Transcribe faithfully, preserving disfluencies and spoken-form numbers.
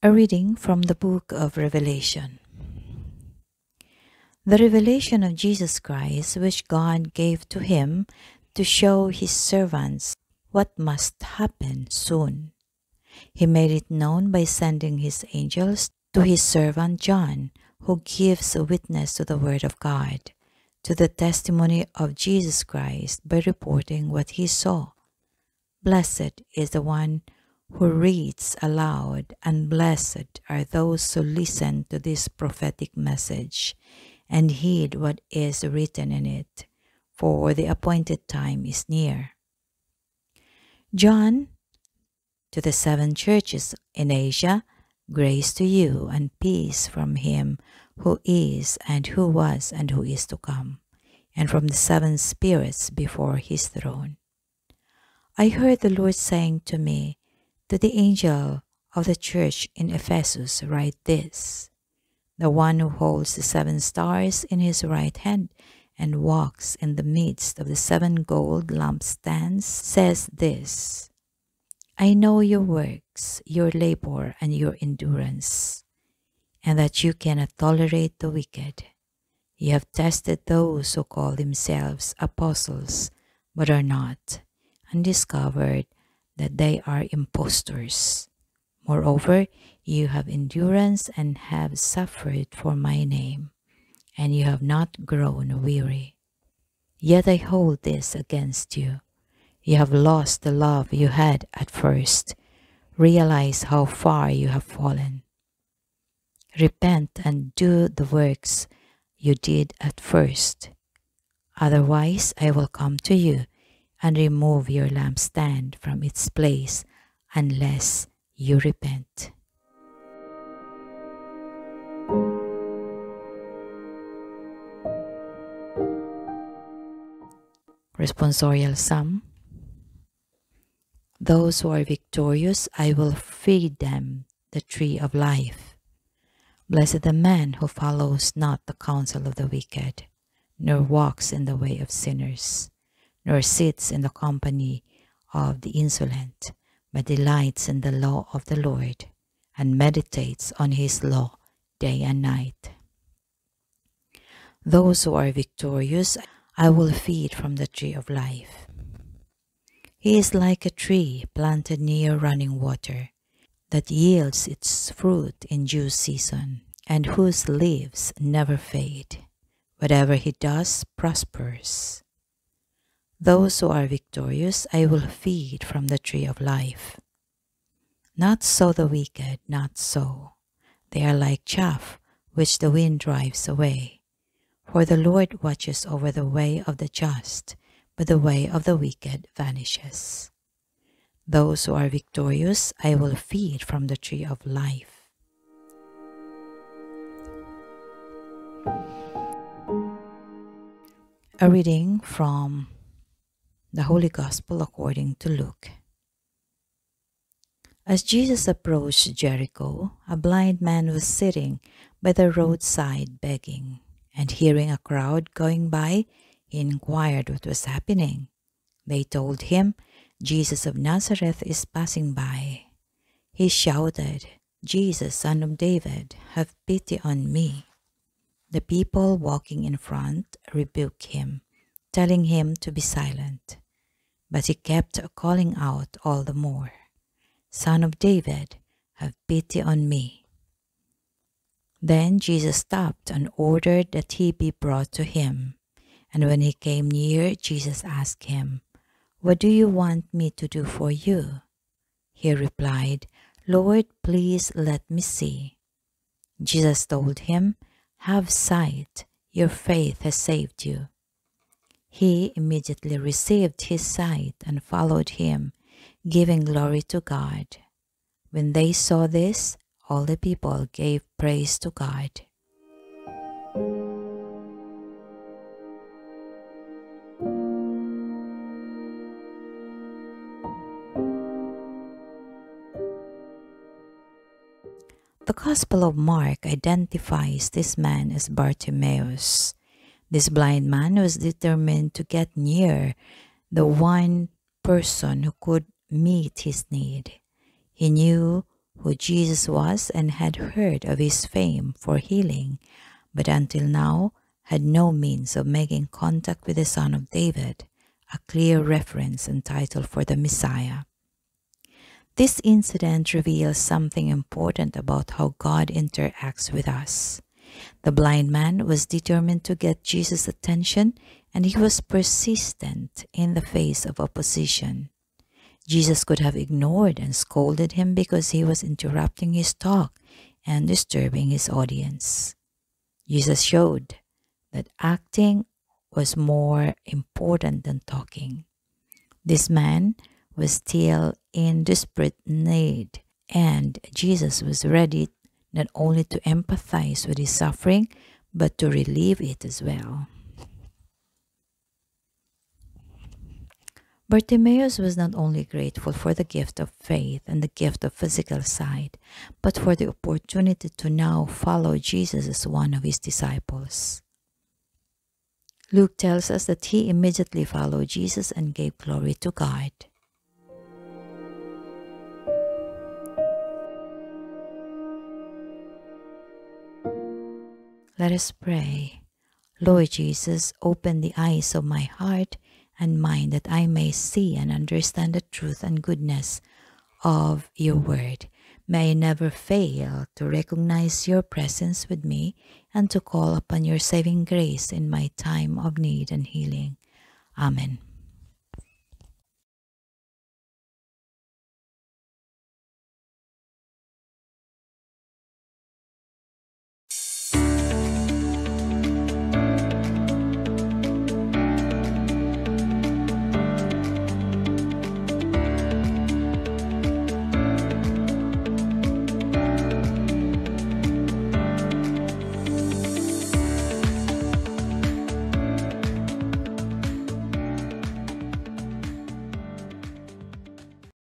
A reading from the book of Revelation. The revelation of Jesus Christ, which God gave to him to show his servants what must happen soon. He made it known by sending his angels to his servant John, who gives witness to the word of God, to the testimony of Jesus Christ, by reporting what he saw. Blessed is the one who reads aloud, and blessed are those who listen to this prophetic message and heed what is written in it, for the appointed time is near. John, to the seven churches in Asia, grace to you and peace from him who is and who was and who is to come, and from the seven spirits before his throne. I heard the Lord saying to me, to the angel of the church in Ephesus write this: the one who holds the seven stars in his right hand and walks in the midst of the seven gold lampstands says this: I know your works, your labor, and your endurance, and that you cannot tolerate the wicked. You have tested those who call themselves apostles, but are not, and discovered that they are impostors. Moreover, you have endurance and have suffered for my name, and you have not grown weary. Yet I hold this against you: you have lost the love you had at first. Realize how far you have fallen. Repent and do the works you did at first. Otherwise, I will come to you and remove your lampstand from its place unless you repent. Responsorial Psalm. Those who are victorious, I will feed them the tree of life. Blessed the man who follows not the counsel of the wicked, nor walks in the way of sinners, nor sits in the company of the insolent, but delights in the law of the Lord, and meditates on his law day and night. Those who are victorious, I will feed from the tree of life. He is like a tree planted near running water, that yields its fruit in due season, and whose leaves never fade. Whatever he does prospers. Those who are victorious, I will feed from the tree of life. Not so the wicked, not so. They are like chaff, which the wind drives away. For the Lord watches over the way of the just, but the way of the wicked vanishes. Those who are victorious, I will feed from the tree of life. A reading from the Holy Gospel according to Luke. As Jesus approached Jericho, a blind man was sitting by the roadside begging, and hearing a crowd going by, he inquired what was happening. They told him, Jesus of Nazareth is passing by. He shouted, Jesus, Son of David, have pity on me. The people walking in front rebuked him, telling him to be silent. But he kept calling out all the more, Son of David, have pity on me. Then Jesus stopped and ordered that he be brought to him. And when he came near, Jesus asked him, What do you want me to do for you? He replied, Lord, please let me see. Jesus told him, Have sight, your faith has saved you. He immediately received his sight and followed him, giving glory to God. When they saw this, all the people gave praise to God. The Gospel of Mark identifies this man as Bartimaeus. This blind man was determined to get near the one person who could meet his need. He knew who Jesus was and had heard of his fame for healing, but until now had no means of making contact with the Son of David, a clear reference and title for the Messiah. This incident reveals something important about how God interacts with us. The blind man was determined to get Jesus' attention, and he was persistent in the face of opposition. Jesus could have ignored and scolded him because he was interrupting his talk and disturbing his audience. Jesus showed that acting was more important than talking. This man was still in desperate need, and Jesus was ready not only to empathize with his suffering, but to relieve it as well. Bartimaeus was not only grateful for the gift of faith and the gift of physical sight, but for the opportunity to now follow Jesus as one of his disciples. Luke tells us that he immediately followed Jesus and gave glory to God. Let us pray. Lord Jesus, open the eyes of my heart and mind that I may see and understand the truth and goodness of your word. May I never fail to recognize your presence with me and to call upon your saving grace in my time of need and healing. Amen.